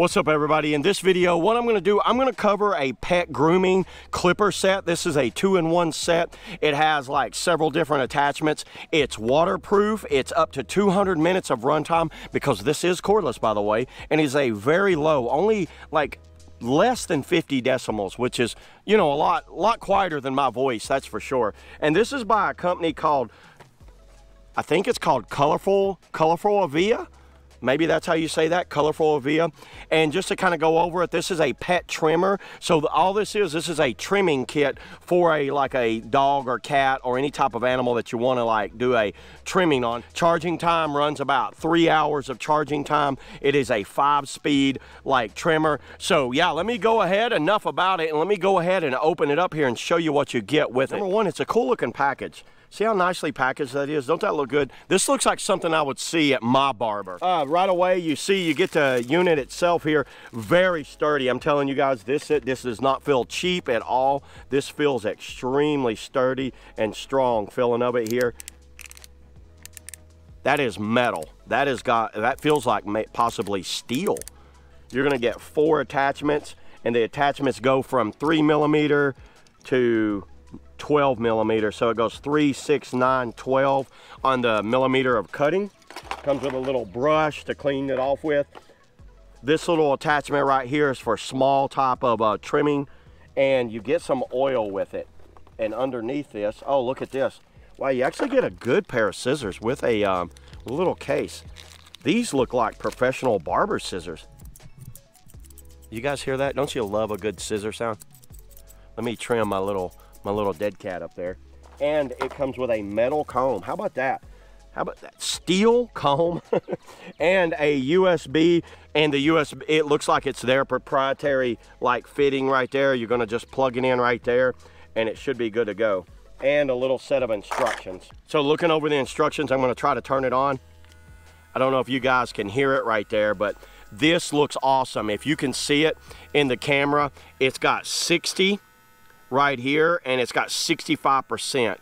What's up, everybody? In this video, what I'm going to do, I'm going to cover a pet grooming clipper set. This is a 2-in-1 set. It has like several different attachments. It's waterproof. It's up to 200 minutes of runtime because this is cordless, by the way, and is a very low, only like less than 50 decibels, which is, you know, a lot quieter than my voice, that's for sure. And this is by a company called, I think it's called Colorful LaVie. Maybe that's how you say that, Colorful LaVie. And just to kind of go over it, this is a pet trimmer. So all this is a trimming kit for a like a dog or cat or any type of animal that you want to like do a trimming on. Charging time runs about 3 hours of charging time. It is a 5-speed like trimmer. So yeah, let me go ahead, enough about it, and let me go ahead and open it up here and show you what you get with it. Number one, it's a cool looking package. See how nicely packaged that is? Don't that look good? This looks like something I would see at my barber. Right away, you see you get the unit itself here. Very sturdy. I'm telling you guys, this does not feel cheap at all. This feels extremely sturdy and strong. Feeling of it here. That is metal. That is that feels like possibly steel. You're gonna get 4 attachments, and the attachments go from 3mm to 12mm, so it goes 3, 6, 9, 12 on the millimeter of cutting. Comes with a little brush to clean it off with. This little attachment right here is for small type of trimming, and you get some oil with it. And underneath this, oh, look at this. Wow, you actually get a good pair of scissors with a little case. These look like professional barber scissors. You guys hear that? Don't you love a good scissor sound? Let me trim my little dead cat up there. And it comes with a metal comb. How about that? How about that? Steel comb and a USB. And the USB, it looks like it's their proprietary like fitting right there. You're gonna just plug it in right there and it should be good to go. And a little set of instructions. So looking over the instructions, I'm gonna try to turn it on. I don't know if you guys can hear it right there, but this looks awesome. If you can see it in the camera, it's got 60 right here and it's got 65%,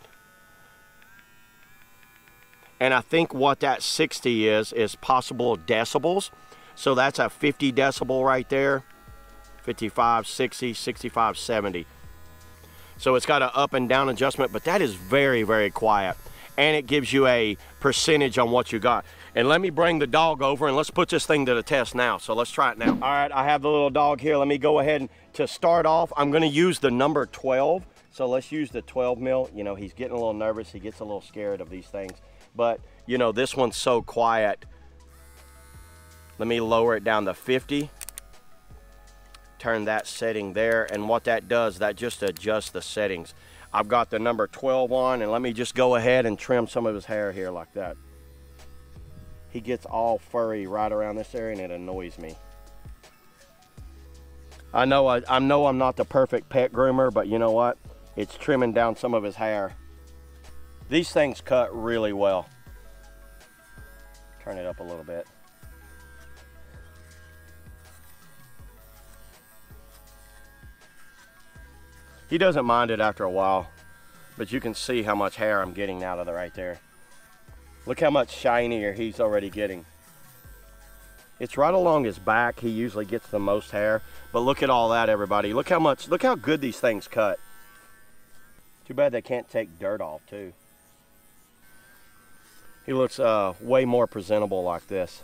and I think what that 60 is possible decibels. So that's a 50 decibel right there, 55 60 65 70. So it's got an up and down adjustment, but that is very, very quiet, and it gives you a percentage on what you got. And let me bring the dog over and let's put this thing to the test now. So let's try it now. All right, I have the little dog here. Let me go ahead and to start off, I'm gonna use the number 12. So let's use the 12 mil. You know, he's getting a little nervous. He gets a little scared of these things. But you know, this one's so quiet. Let me lower it down to 50. Turn that setting there, and what that does, that just adjusts the settings. I've got the number 12 on, and let me just go ahead and trim some of his hair here like that. He gets all furry right around this area, and it annoys me. I know I'm not the perfect pet groomer, but you know what? It's trimming down some of his hair. These things cut really well. Turn it up a little bit. He doesn't mind it after a while, but you can see how much hair I'm getting out of it right there. Look how much shinier he's already getting. It's right along his back. He usually gets the most hair, but look at all that, everybody. Look how much, look how good these things cut. Too bad they can't take dirt off too. He looks way more presentable like this.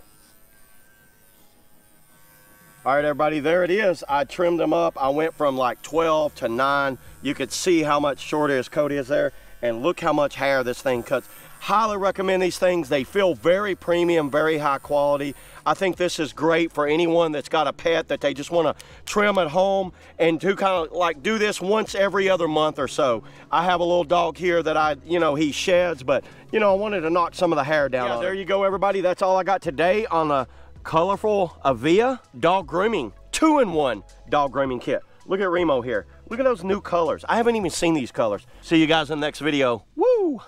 All right, everybody, there it is. I trimmed him up. I went from like 12 to 9. You could see how much shorter his coat is there, and look how much hair this thing cuts. Highly recommend these things. They feel very premium, very high quality. I think this is great for anyone that's got a pet that they just want to trim at home and do kind of like do this once every other month or so. I have a little dog here that you know, he sheds, but you know, I wanted to knock some of the hair down. Yeah, there you go, everybody. That's all I got today on the Colorful LaVie dog grooming 2-in-1 dog grooming kit. Look at Remo here. Look at those new colors. I haven't even seen these colors. See you guys in the next video. Woo!